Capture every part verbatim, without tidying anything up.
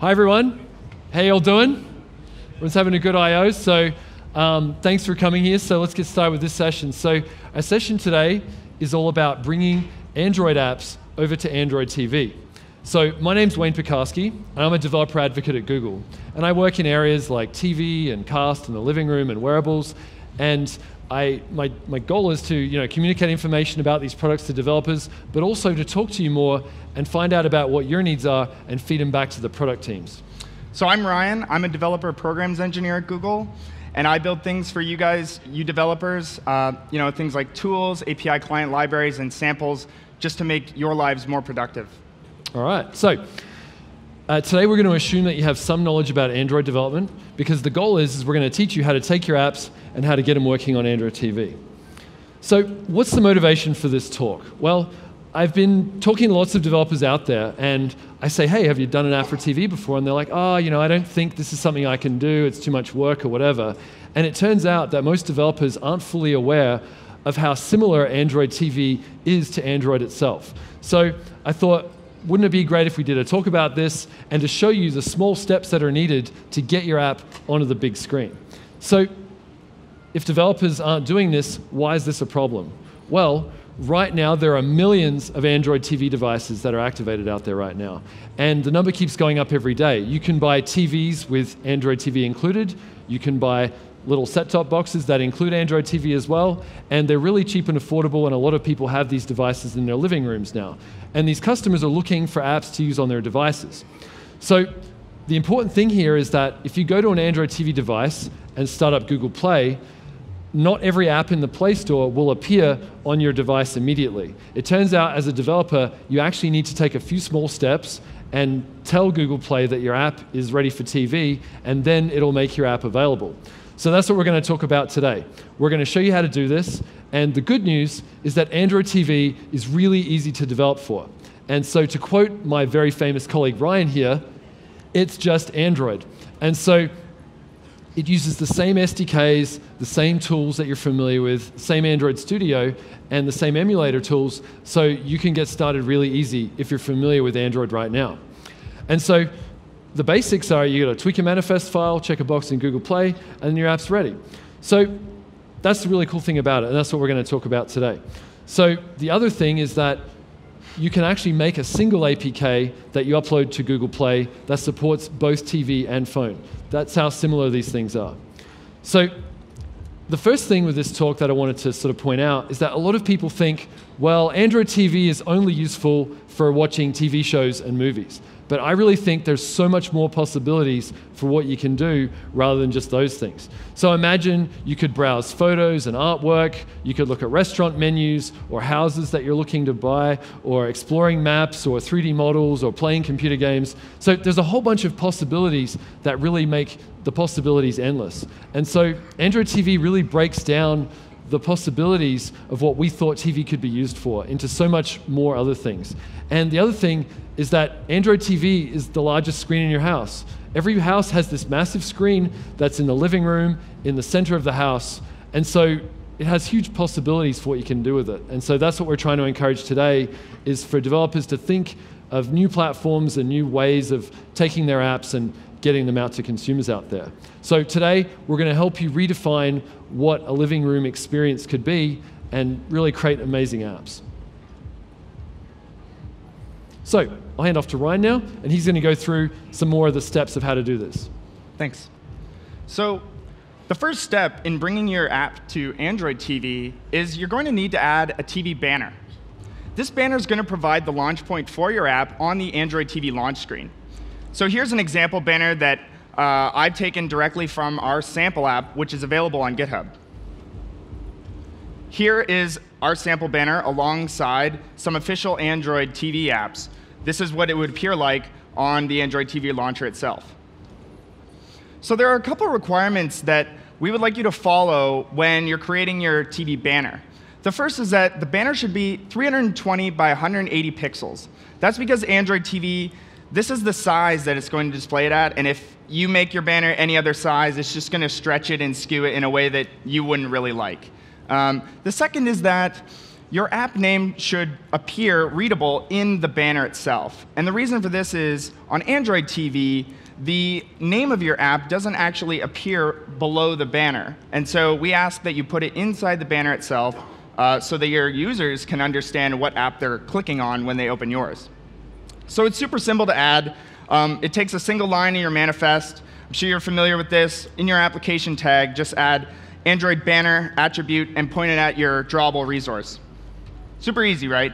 Hi, everyone. How y'all doing? Everyone's having a good I O, so um, thanks for coming here. So let's get started with this session. So our session today is all about bringing Android apps over to Android T V. So my name's Wayne Piekarski, and I'm a developer advocate at Google. And I work in areas like T V and cast and the living room and wearables. And I, my, my goal is to you know, communicate information about these products to developers, but also to talk to you more and find out about what your needs are and feed them back to the product teams. So I'm Ryan. I'm a developer programs engineer at Google. And I build things for you guys, you developers, uh, you know, things like tools, A P I client libraries, and samples, just to make your lives more productive. All right. So uh, today we're going to assume that you have some knowledge about Android development, because the goal is, is we're going to teach you how to take your apps and how to get them working on Android T V. So what's the motivation for this talk? Well, I've been talking to lots of developers out there, and I say, hey, have you done an app for T V before? And they're like, oh, you know, I don't think this is something I can do. It's too much work or whatever. And it turns out that most developers aren't fully aware of how similar Android T V is to Android itself. So I thought, wouldn't it be great if we did a talk about this and to show you the small steps that are needed to get your app onto the big screen? So if developers aren't doing this, why is this a problem? Well, right now, there are millions of Android T V devices that are activated out there right now. And the number keeps going up every day. You can buy T Vs with Android T V included. You can buy little set-top boxes that include Android T V as well. And they're really cheap and affordable, and a lot of people have these devices in their living rooms now. And these customers are looking for apps to use on their devices. So the important thing here is that if you go to an Android T V device and start up Google Play, not every app in the Play Store will appear on your device immediately. It turns out, as a developer, you actually need to take a few small steps and tell Google Play that your app is ready for T V, and then it'll make your app available. So that's what we're going to talk about today. We're going to show you how to do this. And the good news is that Android T V is really easy to develop for. And so to quote my very famous colleague Ryan here, it's just Android. And so it uses the same S D Ks, the same tools that you're familiar with, same Android Studio, and the same emulator tools, so you can get started really easy if you're familiar with Android right now. And so the basics are you got to tweak a manifest file, check a box in Google Play, and your app's ready. So that's the really cool thing about it, and that's what we're going to talk about today. So the other thing is that you can actually make a single A P K that you upload to Google Play that supports both T V and phone. That's how similar these things are. So the first thing with this talk that I wanted to sort of point out is that a lot of people think, well, Android T V is only useful for watching T V shows and movies. But I really think there's so much more possibilities for what you can do rather than just those things. So imagine you could browse photos and artwork. You could look at restaurant menus or houses that you're looking to buy, or exploring maps or three D models, or playing computer games. So there's a whole bunch of possibilities that really make the possibilities endless. And so Android T V really breaks down the possibilities of what we thought T V could be used for into so much more other things. And the other thing is that Android T V is the largest screen in your house. Every house has this massive screen that's in the living room, in the center of the house. And so it has huge possibilities for what you can do with it. And so that's what we're trying to encourage today, is for developers to think of new platforms and new ways of taking their apps and getting them out to consumers out there. So today, we're going to help you redefine what a living room experience could be and really create amazing apps. So I'll hand off to Ryan now, and he's going to go through some more of the steps of how to do this. Thanks. So the first step in bringing your app to Android T V is you're going to need to add a T V banner. This banner is going to provide the launch point for your app on the Android T V launch screen. So here's an example banner that uh, I've taken directly from our sample app, which is available on GitHub. Here is our sample banner alongside some official Android T V apps. This is what it would appear like on the Android T V launcher itself. So there are a couple of requirements that we would like you to follow when you're creating your T V banner. The first is that the banner should be three hundred twenty by one hundred eighty pixels. That's because Android T V, this is the size that it's going to display it at. And if you make your banner any other size, it's just going to stretch it and skew it in a way that you wouldn't really like. Um, the second is that your app name should appear readable in the banner itself. And the reason for this is, on Android T V, the name of your app doesn't actually appear below the banner. And so we ask that you put it inside the banner itself uh, so that your users can understand what app they're clicking on when they open yours. So it's super simple to add. Um, it takes a single line in your manifest. I'm sure you're familiar with this. In your application tag, just add Android banner attribute and point it at your drawable resource. Super easy, right?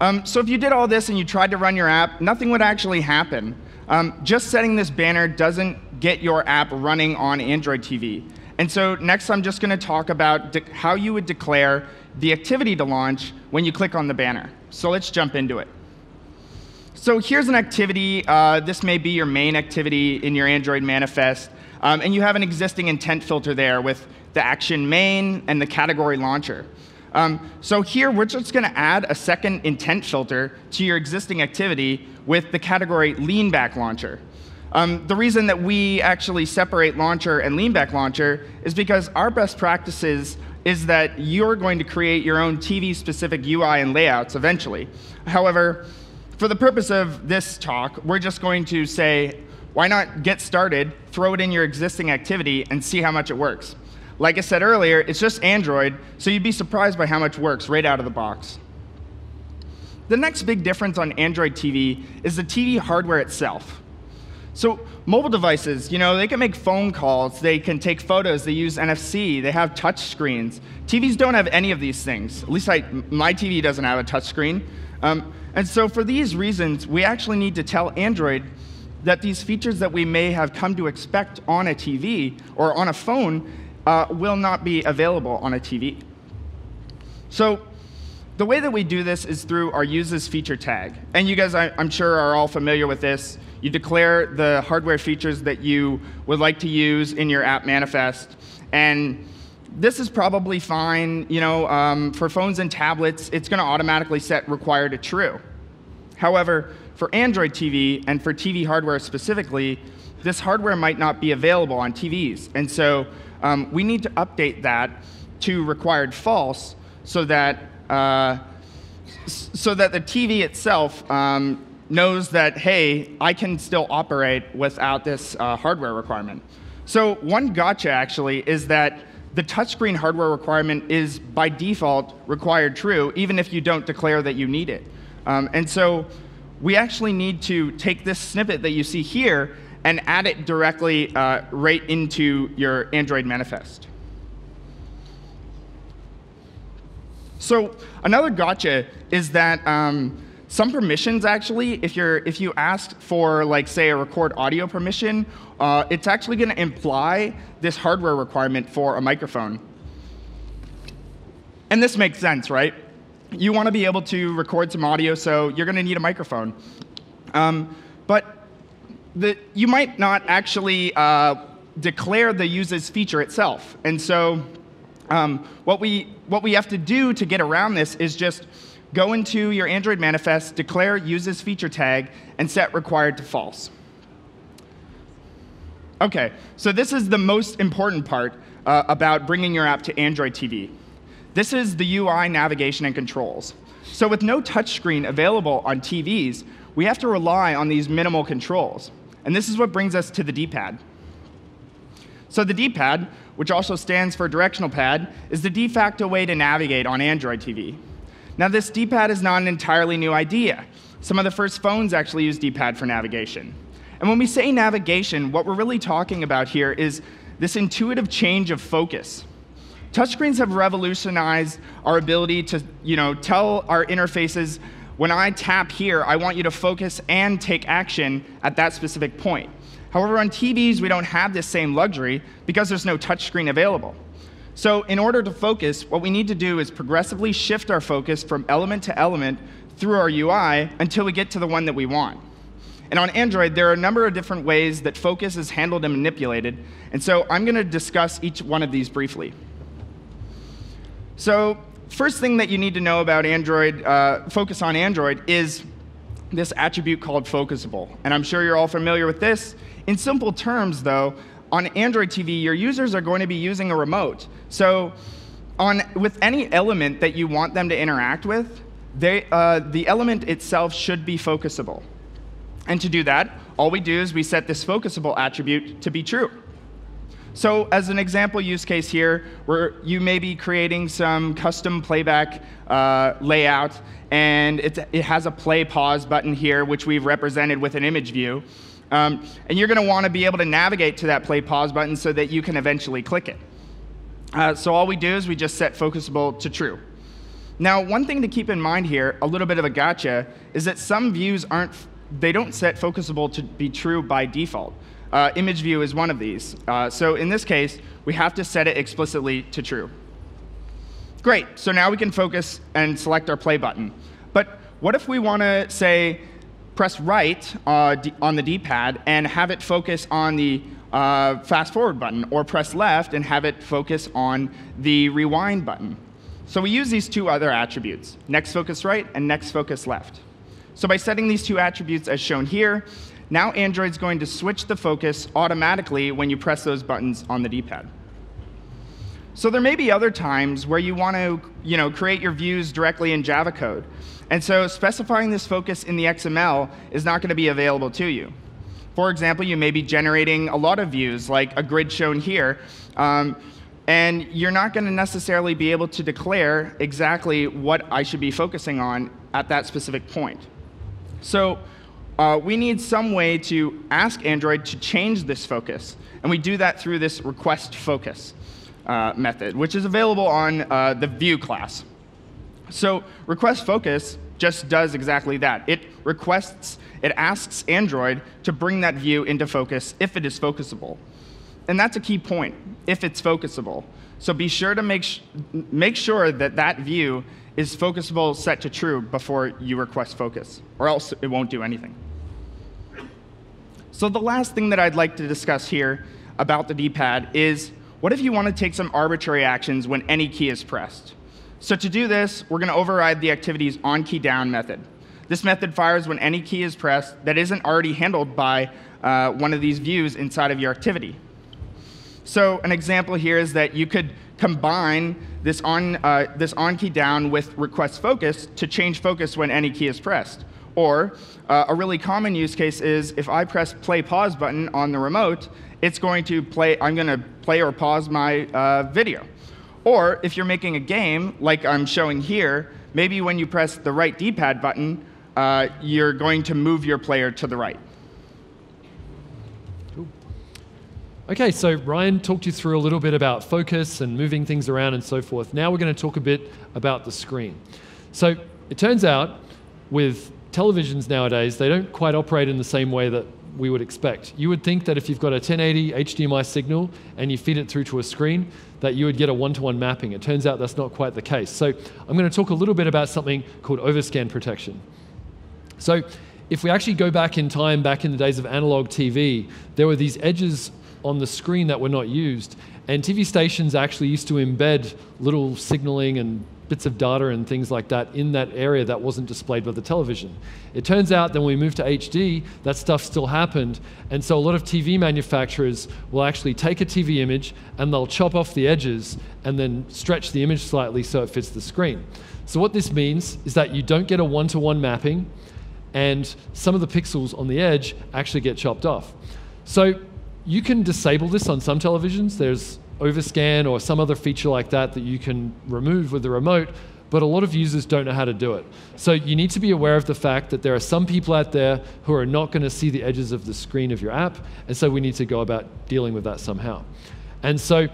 Um, so if you did all this and you tried to run your app, nothing would actually happen. Um, just setting this banner doesn't get your app running on Android T V. And so next I'm just going to talk about how you would declare the activity to launch when you click on the banner. So let's jump into it. So here's an activity. Uh, this may be your main activity in your Android manifest. Um, and you have an existing intent filter there with the action main and the category launcher. Um, so here, we're just going to add a second intent filter to your existing activity with the category Leanback launcher. Um, the reason that we actually separate launcher and Leanback launcher is because our best practices is that you're going to create your own T V-specific U I and layouts eventually. However, for the purpose of this talk, we're just going to say, why not get started, throw it in your existing activity, and see how much it works? Like I said earlier, it's just Android, so you'd be surprised by how much works right out of the box. The next big difference on Android T V is the T V hardware itself. So mobile devices, you know, they can make phone calls, they can take photos, they use N F C, they have touch screens. T Vs don't have any of these things. At least I, my T V doesn't have a touch screen. Um, and so for these reasons, we actually need to tell Android that these features that we may have come to expect on a T V or on a phone uh, will not be available on a T V. So the way that we do this is through our uses feature tag. And you guys, I, I'm sure, are all familiar with this. You declare the hardware features that you would like to use in your app manifest. And this is probably fine. You know, um, for phones and tablets, it's going to automatically set required to true. However, for Android T V, and for T V hardware specifically, this hardware might not be available on T Vs. And so um, we need to update that to required false so that, uh, so that the T V itself um, knows that, hey, I can still operate without this uh, hardware requirement. So one gotcha, actually, is that the touchscreen hardware requirement is, by default, required true, even if you don't declare that you need it. Um, and so we actually need to take this snippet that you see here and add it directly uh, right into your Android manifest. So another gotcha is that um, some permissions, actually, if, you're, if you ask for, like, say, a record audio permission, uh, it's actually going to imply this hardware requirement for a microphone. And this makes sense, right? You want to be able to record some audio, so you're going to need a microphone. Um, but the, you might not actually uh, declare the uses feature itself. And so um, what, we, what we have to do to get around this is just go into your Android manifest, declare uses feature tag, and set required to false. OK, so this is the most important part uh, about bringing your app to Android T V. This is the U I navigation and controls. So with no touchscreen available on T Vs, we have to rely on these minimal controls. And this is what brings us to the D pad. So the D pad, which also stands for directional pad, is the de facto way to navigate on Android T V. Now, this D pad is not an entirely new idea. Some of the first phones actually use D pad for navigation. And when we say navigation, what we're really talking about here is this intuitive change of focus. Touchscreens have revolutionized our ability to, you know, tell our interfaces, when I tap here, I want you to focus and take action at that specific point. However, on T Vs, we don't have this same luxury because there's no touchscreen available. So in order to focus, what we need to do is progressively shift our focus from element to element through our U I until we get to the one that we want. And on Android, there are a number of different ways that focus is handled and manipulated. And so I'm going to discuss each one of these briefly. So first thing that you need to know about Android, uh, focus on Android, is this attribute called focusable. And I'm sure you're all familiar with this. In simple terms, though, on Android T V, your users are going to be using a remote. So on with any element that you want them to interact with, they, uh, the element itself should be focusable. And to do that, all we do is we set this focusable attribute to be true. So as an example use case here, where you may be creating some custom playback uh, layout, and it's, it has a play pause button here, which we've represented with an image view. Um, and you're going to want to be able to navigate to that play pause button so that you can eventually click it. Uh, so all we do is we just set focusable to true. Now, one thing to keep in mind here, a little bit of a gotcha, is that some views aren't, they don't set focusable to be true by default. Uh, image view is one of these. Uh, so in this case, we have to set it explicitly to true. Great. So now we can focus and select our play button. But what if we want to, say, press right uh, on the D pad and have it focus on the uh, fast forward button, or press left and have it focus on the rewind button? So we use these two other attributes, next focus right and next focus left. So by setting these two attributes as shown here, now Android's going to switch the focus automatically when you press those buttons on the D pad. So there may be other times where you want to you know, create your views directly in Java code. And so specifying this focus in the X M L is not going to be available to you. For example, you may be generating a lot of views, like a grid shown here. Um, and you're not going to necessarily be able to declare exactly what I should be focusing on at that specific point. So uh, we need some way to ask Android to change this focus. And we do that through this request focus uh, method, which is available on uh, the view class. So request focus just does exactly that. It requests, it asks Android to bring that view into focus if it is focusable. And that's a key point, if it's focusable. So be sure to make, sh make sure that that view is focusable set to true before you request focus, or else it won't do anything. So the last thing that I'd like to discuss here about the D pad is, what if you want to take some arbitrary actions when any key is pressed? So to do this, we're going to override the activity's onKeyDown method. This method fires when any key is pressed that isn't already handled by uh, one of these views inside of your activity. So an example here is that you could combine this on uh, this onKeyDown with requestFocus to change focus when any key is pressed. Or uh, a really common use case is if I press play pause button on the remote, it's going to play. I'm going to play or pause my uh, video. Or if you're making a game, like I'm showing here, maybe when you press the right D pad button, uh, you're going to move your player to the right. Cool. OK, so Ryan talked you through a little bit about focus and moving things around and so forth. Now we're going to talk a bit about the screen. So it turns out with televisions nowadays, they don't quite operate in the same way that we would expect. You would think that if you've got a ten eighty H D M I signal and you feed it through to a screen, that you would get a one-to-one mapping. It turns out that's not quite the case. So I'm going to talk a little bit about something called overscan protection. So if we actually go back in time, back in the days of analog T V, there were these edges on the screen that were not used. And T V stations actually used to embed little signaling and bits of data and things like that in that area that wasn't displayed by the television. It turns out that when we moved to H D, that stuff still happened. And so a lot of T V manufacturers will actually take a T V image and they'll chop off the edges and then stretch the image slightly so it fits the screen. So what this means is that you don't get a one-to-one mapping, and some of the pixels on the edge actually get chopped off. So you can disable this on some televisions. There's overscan or some other feature like that that you can remove with the remote, but a lot of users don't know how to do it. So you need to be aware of the fact that there are some people out there who are not going to see the edges of the screen of your app, and so we need to go about dealing with that somehow. And so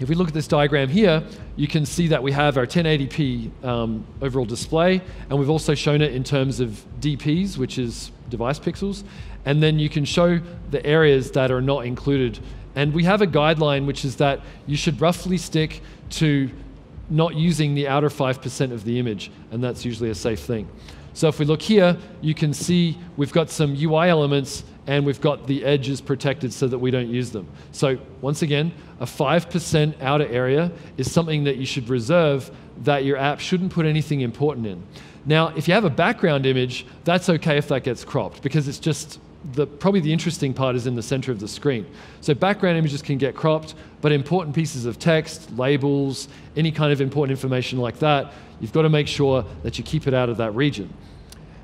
if we look at this diagram here, you can see that we have our ten eighty p um, overall display, and we've also shown it in terms of D Ps, which is device pixels, and then you can show the areas that are not included. And we have a guideline, which is that you should roughly stick to not using the outer five percent of the image, and that's usually a safe thing. So if we look here, you can see we've got some U I elements, and we've got the edges protected so that we don't use them. So once again, a five percent outer area is something that you should reserve that your app shouldn't put anything important in. Now, if you have a background image, that's OK if that gets cropped, because it's just the, probably the interesting part is in the center of the screen. So background images can get cropped, but important pieces of text, labels, any kind of important information like that, you've got to make sure that you keep it out of that region.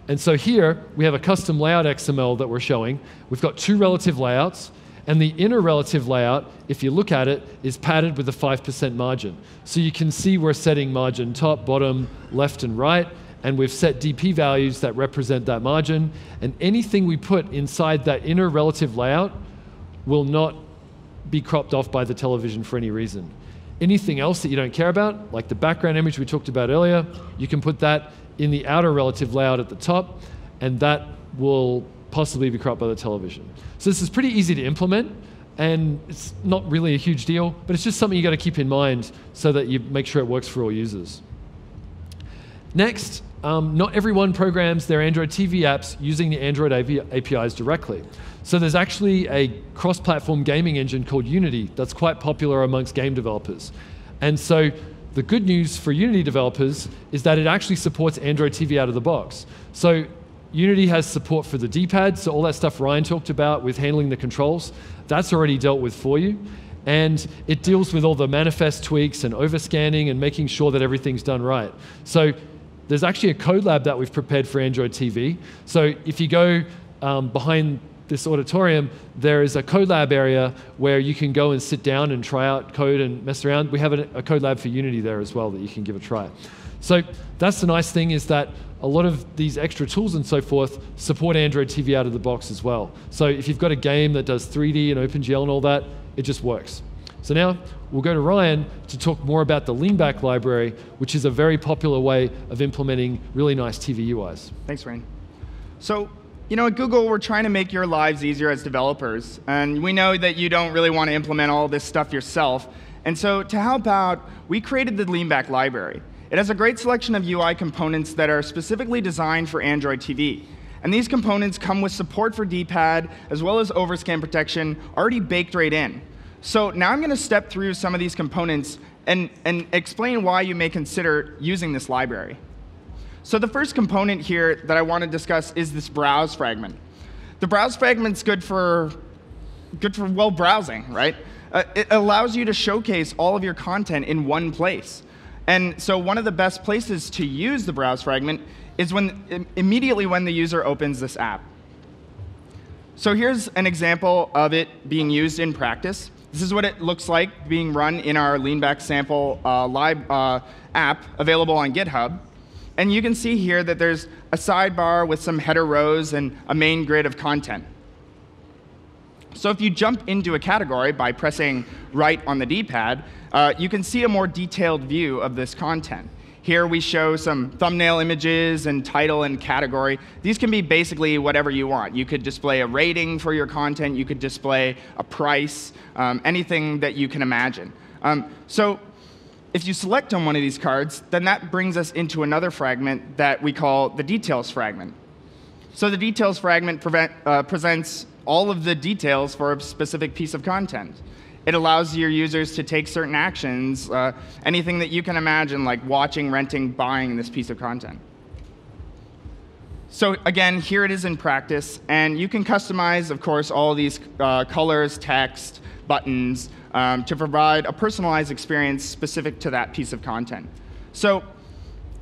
And so here, we have a custom layout X M L that we're showing. We've got two relative layouts. And the inner relative layout, if you look at it, is padded with a five percent margin. So you can see we're setting margin top, bottom, left, and right. And we've set D P values that represent that margin. And anything we put inside that inner relative layout will not be cropped off by the television for any reason. Anything else that you don't care about, like the background image we talked about earlier, you can put that in the outer relative layout at the top, and that will possibly be cropped by the television. So this is pretty easy to implement, and it's not really a huge deal, but it's just something you got to keep in mind so that you make sure it works for all users. Next, um, not everyone programs their Android T V apps using the Android A P Is directly. So there's actually a cross-platform gaming engine called Unity that's quite popular amongst game developers. And so the good news for Unity developers is that it actually supports Android T V out of the box. So Unity has support for the D pad, so all that stuff Ryan talked about with handling the controls, that's already dealt with for you. And it deals with all the manifest tweaks and overscanning and making sure that everything's done right. So there's actually a code lab that we've prepared for Android T V. So if you go um, behind this auditorium, there is a code lab area where you can go and sit down and try out code and mess around. We have a, a code lab for Unity there as well that you can give a try. So that's the nice thing, is that a lot of these extra tools and so forth support Android T V out of the box as well. So if you've got a game that does three D and OpenGL and all that, it just works. So now we'll go to Ryan to talk more about the Leanback library, which is a very popular way of implementing really nice T V U Is. Thanks, Wayne. So you know, at Google, we're trying to make your lives easier as developers. And we know that you don't really want to implement all this stuff yourself. And so to help out, we created the Leanback library. It has a great selection of U I components that are specifically designed for Android T V. And these components come with support for D pad, as well as overscan protection, already baked right in. So now I'm going to step through some of these components and, and explain why you may consider using this library. So the first component here that I want to discuss is this browse fragment. The browse fragment's good for, good for well, browsing, right? Uh, it allows you to showcase all of your content in one place. And so one of the best places to use the browse fragment is when, immediately when the user opens this app. So here's an example of it being used in practice. This is what it looks like being run in our Leanback sample uh, live uh, app available on GitHub. And you can see here that there's a sidebar with some header rows and a main grid of content. So if you jump into a category by pressing right on the D pad, uh, you can see a more detailed view of this content. Here we show some thumbnail images and title and category. These can be basically whatever you want. You could display a rating for your content. You could display a price, um, anything that you can imagine. Um, so if you select on one of these cards, then that brings us into another fragment that we call the details fragment. So the details fragment prevent, uh, presents all of the details for a specific piece of content. It allows your users to take certain actions, uh, anything that you can imagine, like watching, renting, buying this piece of content. So again, here it is in practice. And you can customize, of course, all of these uh, colors, text, buttons, um, to provide a personalized experience specific to that piece of content. So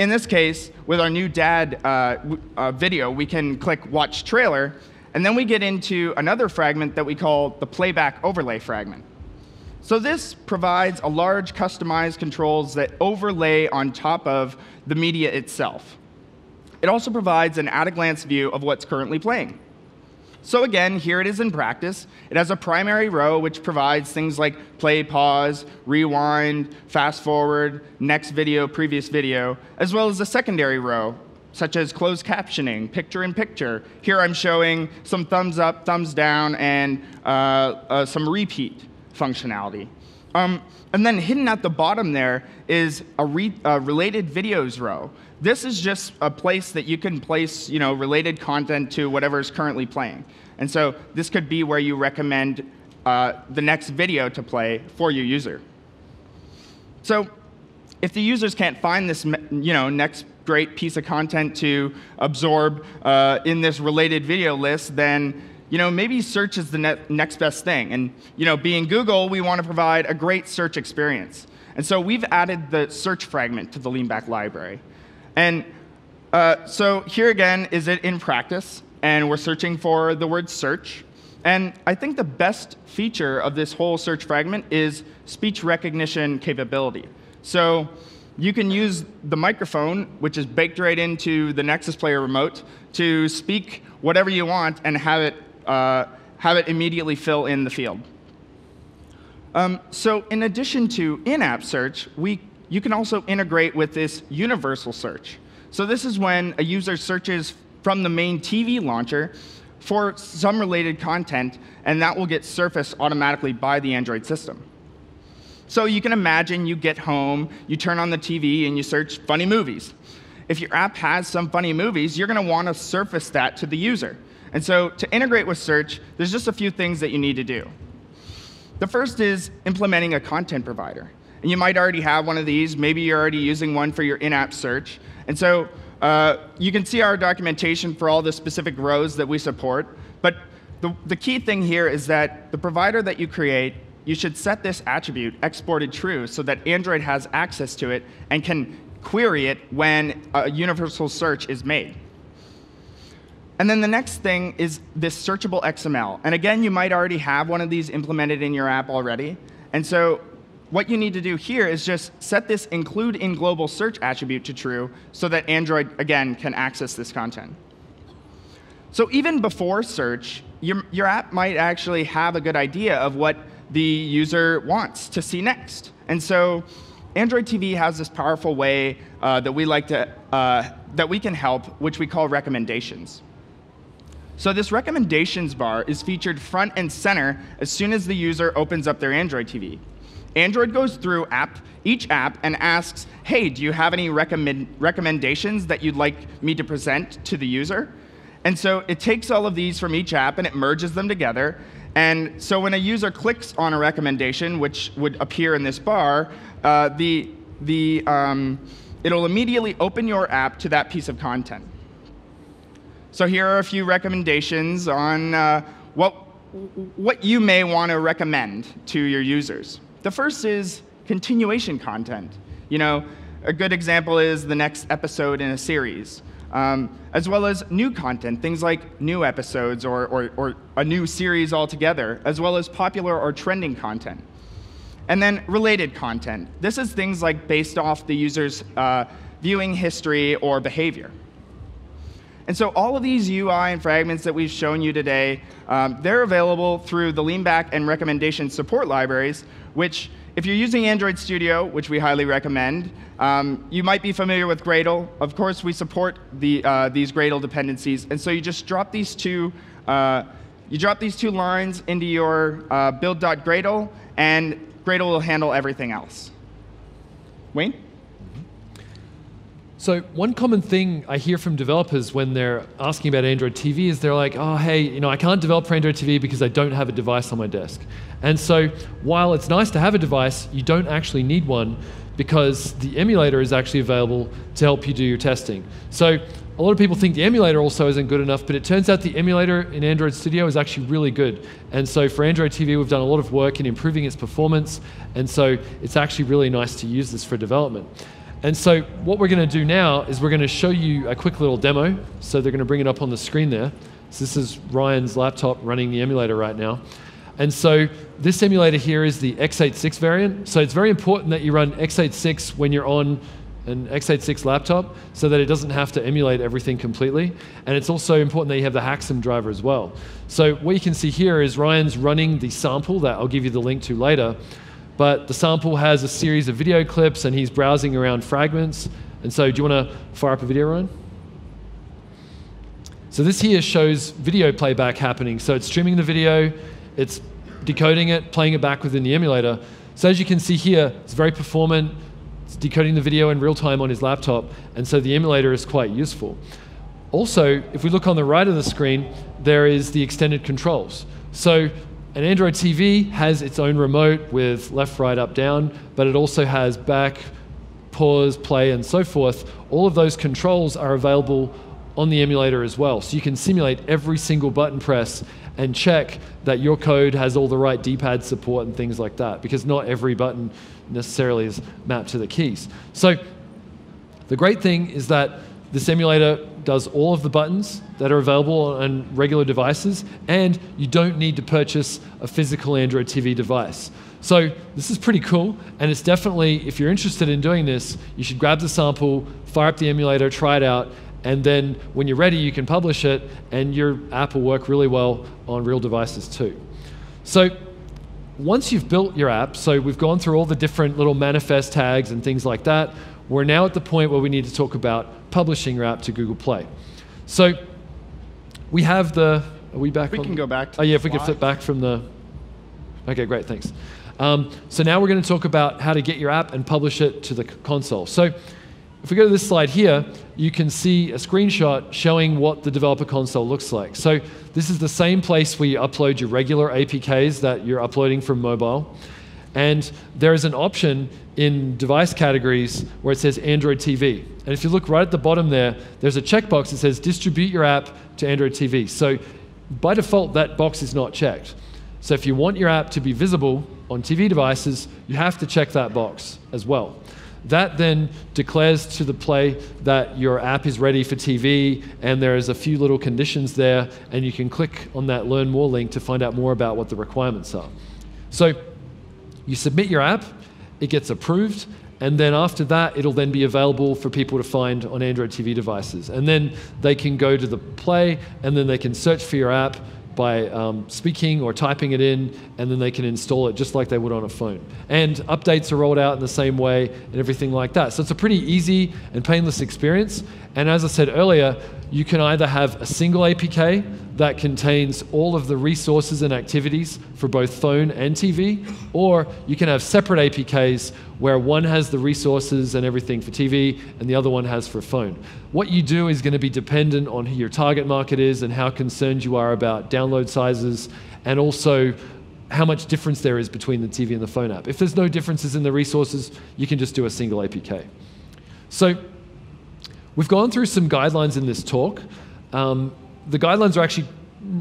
in this case, with our new D A D uh, uh, video, we can click Watch Trailer. And then we get into another fragment that we call the playback overlay fragment. So this provides a large customized controls that overlay on top of the media itself. It also provides an at-a-glance view of what's currently playing. So again, here it is in practice. It has a primary row, which provides things like play, pause, rewind, fast forward, next video, previous video, as well as a secondary row, such as closed captioning, picture-in-picture. Here I'm showing some thumbs up, thumbs down, and uh, uh, some repeat functionality. Um, and then hidden at the bottom there is a re uh, related videos row. This is just a place that you can place, you know, related content to whatever is currently playing. And so this could be where you recommend uh, the next video to play for your user. So if the users can't find this, you know, next great piece of content to absorb uh, in this related video list, then you know, maybe search is the ne next best thing. And, you know, being Google, we want to provide a great search experience. And so we've added the search fragment to the Leanback library. And uh, so here again is it in practice. And we're searching for the word search. And I think the best feature of this whole search fragment is speech recognition capability. So you can use the microphone, which is baked right into the Nexus Player remote, to speak whatever you want and have it, uh, have it immediately fill in the field. Um, so in addition to in-app search, we, you can also integrate with this universal search. So this is when a user searches from the main T V launcher for some related content, and that will get surfaced automatically by the Android system. So you can imagine you get home, you turn on the T V, and you search funny movies. If your app has some funny movies, you're going to want to surface that to the user. And so to integrate with search, there's just a few things that you need to do. The first is implementing a content provider. And you might already have one of these. Maybe you're already using one for your in-app search. And so Uh, you can see our documentation for all the specific rows that we support. But the, the key thing here is that the provider that you create, you should set this attribute, exported true, so that Android has access to it and can query it when a universal search is made. And then the next thing is this searchable X M L. And again, you might already have one of these implemented in your app already. And so what you need to do here is just set this include in global search attribute to true so that Android, again, can access this content. So even before search, your, your app might actually have a good idea of what the user wants to see next. And so Android T V has this powerful way uh, that we like to, uh, that we can help, which we call recommendations. So this recommendations bar is featured front and center as soon as the user opens up their Android T V. Android goes through app, each app and asks, hey, do you have any recommend, recommendations that you'd like me to present to the user? And so it takes all of these from each app, and it merges them together. And so when a user clicks on a recommendation, which would appear in this bar, uh, the, the, um, it'll immediately open your app to that piece of content. So here are a few recommendations on uh, what, what you may want to recommend to your users. The first is continuation content. You know, a good example is the next episode in a series, um, as well as new content, things like new episodes or, or, or a new series altogether, as well as popular or trending content. And then related content. This is things like based off the user's uh, viewing history or behavior. And so all of these U I and fragments that we've shown you today, um, they're available through the Leanback and recommendation support libraries, which, if you're using Android Studio, which we highly recommend, um, you might be familiar with Gradle. Of course, we support the, uh, these Gradle dependencies. And so you just drop these two, uh, you drop these two lines into your uh, build.gradle, and Gradle will handle everything else. Wayne? So one common thing I hear from developers when they're asking about Android T V is they're like, oh, hey, you know, I can't develop for Android T V because I don't have a device on my desk. And so while it's nice to have a device, you don't actually need one because the emulator is actually available to help you do your testing. So a lot of people think the emulator also isn't good enough, but it turns out the emulator in Android Studio is actually really good. And so for Android T V, we've done a lot of work in improving its performance. And so it's actually really nice to use this for development. And so what we're going to do now is we're going to show you a quick little demo. So they're going to bring it up on the screen there. So this is Ryan's laptop running the emulator right now. And so this emulator here is the x eighty-six variant. So it's very important that you run x eighty-six when you're on an x eighty-six laptop so that it doesn't have to emulate everything completely. And it's also important that you have the H A X M driver as well. So what you can see here is Ryan's running the sample that I'll give you the link to later. But the sample has a series of video clips, and he's browsing around fragments. And so do you want to fire up a video, Ryan? So this here shows video playback happening. So it's streaming the video, it's decoding it, playing it back within the emulator. So as you can see here, it's very performant. It's decoding the video in real time on his laptop. And so the emulator is quite useful. Also, if we look on the right of the screen, there is the extended controls. So an Android T V has its own remote with left, right, up, down, but it also has back, pause, play, and so forth. All of those controls are available on the emulator as well. So you can simulate every single button press and check that your code has all the right D-pad support and things like that, because not every button necessarily is mapped to the keys. So the great thing is that this emulator does all of the buttons that are available on regular devices, and you don't need to purchase a physical Android T V device. So this is pretty cool, and it's definitely, if you're interested in doing this, you should grab the sample, fire up the emulator, try it out, and then when you're ready, you can publish it, and your app will work really well on real devices too. So once you've built your app, so we've gone through all the different little manifest tags and things like that, we're now at the point where we need to talk about publishing your app to Google Play. So we have the, are we back? We can go back to the slide. Oh yeah, if we can flip back from the, okay, great, thanks. Um, so now we're going to talk about how to get your app and publish it to the console. So if we go to this slide here, you can see a screenshot showing what the developer console looks like. So this is the same place where you upload your regular A P Ks that you're uploading from mobile. And there is an option in device categories where it says Android T V. And if you look right at the bottom there, there's a checkbox that says distribute your app to Android T V. So by default, that box is not checked. So if you want your app to be visible on T V devices, you have to check that box as well. That then declares to the Play that your app is ready for T V, and there is a few little conditions there, and you can click on that Learn More link to find out more about what the requirements are. So you submit your app, it gets approved, and then after that, it'll then be available for people to find on Android T V devices. And then they can go to the Play, and then they can search for your app by um, speaking or typing it in, and then they can install it just like they would on a phone. And updates are rolled out in the same way and everything like that. So it's a pretty easy and painless experience. And as I said earlier, you can either have a single A P K that contains all of the resources and activities for both phone and T V, or you can have separate A P Ks where one has the resources and everything for T V and the other one has for phone. What you do is going to be dependent on who your target market is and how concerned you are about download sizes, and also how much difference there is between the T V and the phone app. If there's no differences in the resources, you can just do a single A P K. So we've gone through some guidelines in this talk. Um, the guidelines are actually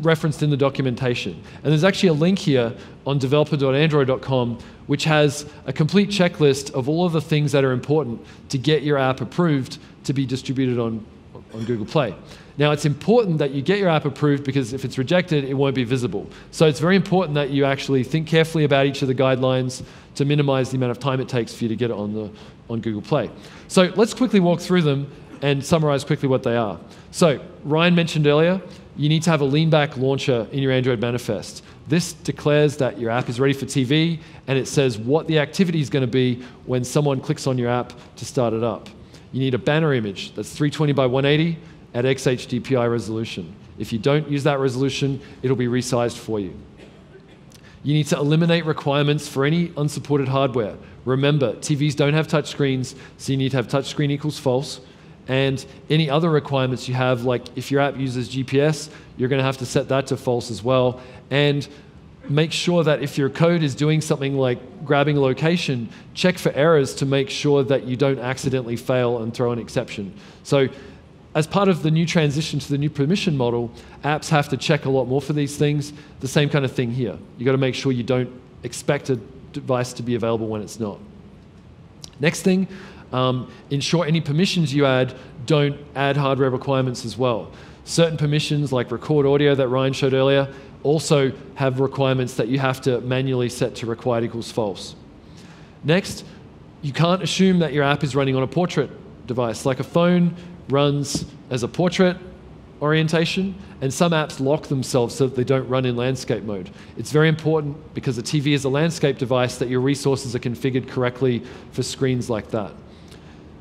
referenced in the documentation. And there's actually a link here on developer dot android dot com which has a complete checklist of all of the things that are important to get your app approved to be distributed on, on Google Play. Now, it's important that you get your app approved, because if it's rejected, it won't be visible. So it's very important that you actually think carefully about each of the guidelines to minimize the amount of time it takes for you to get it on, the, on Google Play. So let's quickly walk through them and summarize quickly what they are. So Ryan mentioned earlier, you need to have a Leanback launcher in your Android manifest. This declares that your app is ready for T V, and it says what the activity is going to be when someone clicks on your app to start it up. You need a banner image that's three twenty by one eighty at X H D P I resolution. If you don't use that resolution, it'll be resized for you. You need to eliminate requirements for any unsupported hardware. Remember, T Vs don't have touchscreens, so you need to have touchscreen equals false. And any other requirements you have, like if your app uses G P S, you're going to have to set that to false as well. And make sure that if your code is doing something like grabbing a location, check for errors to make sure that you don't accidentally fail and throw an exception. So as part of the new transition to the new permission model, apps have to check a lot more for these things. The same kind of thing here. You've got to make sure you don't expect a device to be available when it's not. Next thing, Um, ensure any permissions you add don't add hardware requirements as well. Certain permissions, like record audio that Ryan showed earlier, also have requirements that you have to manually set to required equals false. Next, you can't assume that your app is running on a portrait device. Like a phone runs as a portrait orientation, and some apps lock themselves so that they don't run in landscape mode. It's very important, because a T V is a landscape device, that your resources are configured correctly for screens like that.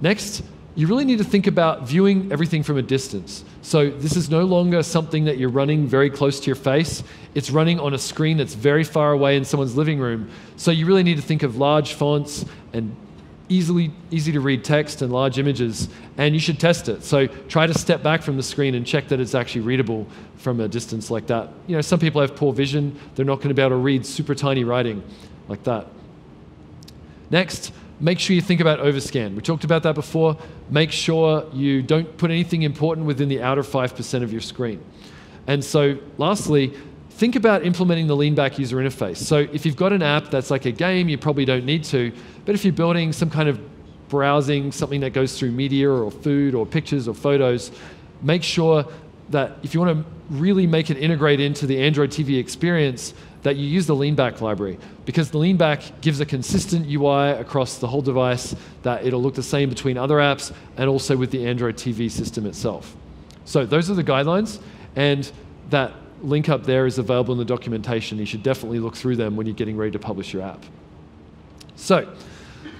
Next, you really need to think about viewing everything from a distance. So this is no longer something that you're running very close to your face. It's running on a screen that's very far away in someone's living room. So you really need to think of large fonts and easily, easy to read text and large images, and you should test it. So try to step back from the screen and check that it's actually readable from a distance like that. You know, some people have poor vision. They're not going to be able to read super tiny writing like that. Next, make sure you think about overscan. We talked about that before. Make sure you don't put anything important within the outer five percent of your screen. And so lastly, think about implementing the Leanback user interface. So if you've got an app that's like a game, you probably don't need to. But if you're building some kind of browsing, something that goes through media or food or pictures or photos, make sure that if you want to really make it integrate into the Android T V experience, that you use the Leanback library. Because the Leanback gives a consistent U I across the whole device, that it'll look the same between other apps and also with the Android T V system itself. So those are the guidelines, and that link up there is available in the documentation. You should definitely look through them when you're getting ready to publish your app. So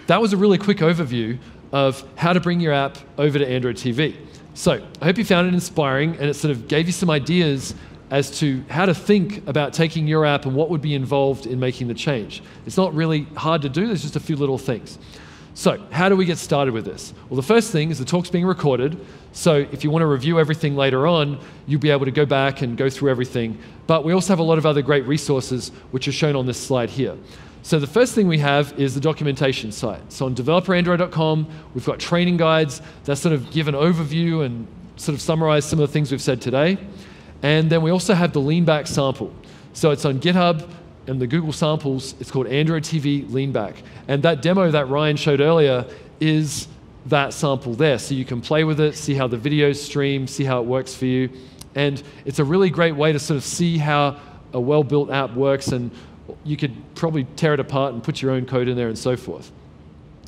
that was a really quick overview of how to bring your app over to Android T V. So I hope you found it inspiring, and it sort of gave you some ideas as to how to think about taking your app and what would be involved in making the change. It's not really hard to do. There's just a few little things. So how do we get started with this? Well, the first thing is the talk's being recorded. So if you want to review everything later on, you'll be able to go back and go through everything. But we also have a lot of other great resources, which are shown on this slide here. So the first thing we have is the documentation site. So on developer android dot com, we've got training guides that sort of give an overview and sort of summarize some of the things we've said today. And then we also have the Leanback sample. So it's on GitHub and the Google samples. It's called Android T V Leanback. And that demo that Ryan showed earlier is that sample there. So you can play with it, see how the videos stream, see how it works for you. And it's a really great way to sort of see how a well-built app works. And you could probably tear it apart and put your own code in there and so forth.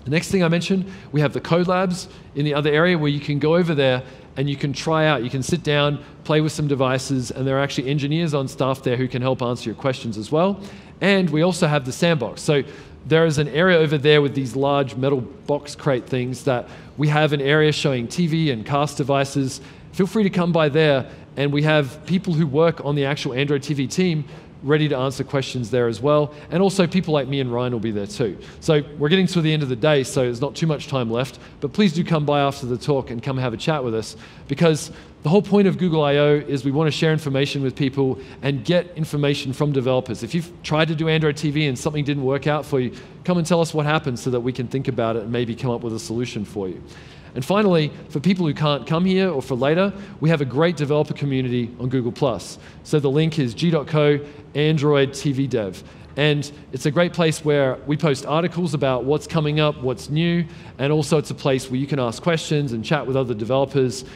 The next thing I mentioned, we have the Code Labs in the other area where you can go over there and you can try out. You can sit down, play with some devices, and there are actually engineers on staff there who can help answer your questions as well. And we also have the sandbox. So there is an area over there with these large metal box crate things that we have an area showing T V and cast devices. Feel free to come by there, and we have people who work on the actual Android T V team ready to answer questions there as well. And also people like me and Ryan will be there too. So we're getting to the end of the day, so there's not too much time left. But please do come by after the talk and come have a chat with us, because the whole point of Google I O is we want to share information with people and get information from developers. If you've tried to do Android T V and something didn't work out for you, come and tell us what happened so that we can think about it and maybe come up with a solution for you. And finally, for people who can't come here or for later, we have a great developer community on Google plus. So the link is g dot co slash android t v dev. And it's a great place where we post articles about what's coming up, what's new, and also it's a place where you can ask questions and chat with other developers.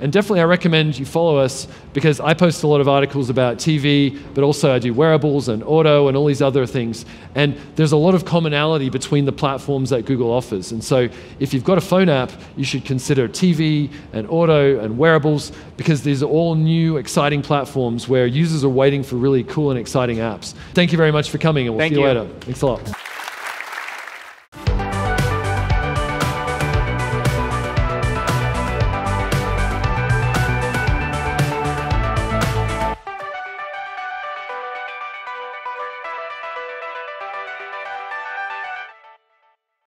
And definitely I recommend you follow us, because I post a lot of articles about T V, but also I do wearables and auto and all these other things. And there's a lot of commonality between the platforms that Google offers. And so if you've got a phone app, you should consider T V and auto and wearables, because these are all new, exciting platforms where users are waiting for really cool and exciting apps. Thank you very much for coming, and we'll see you later. Thanks a lot.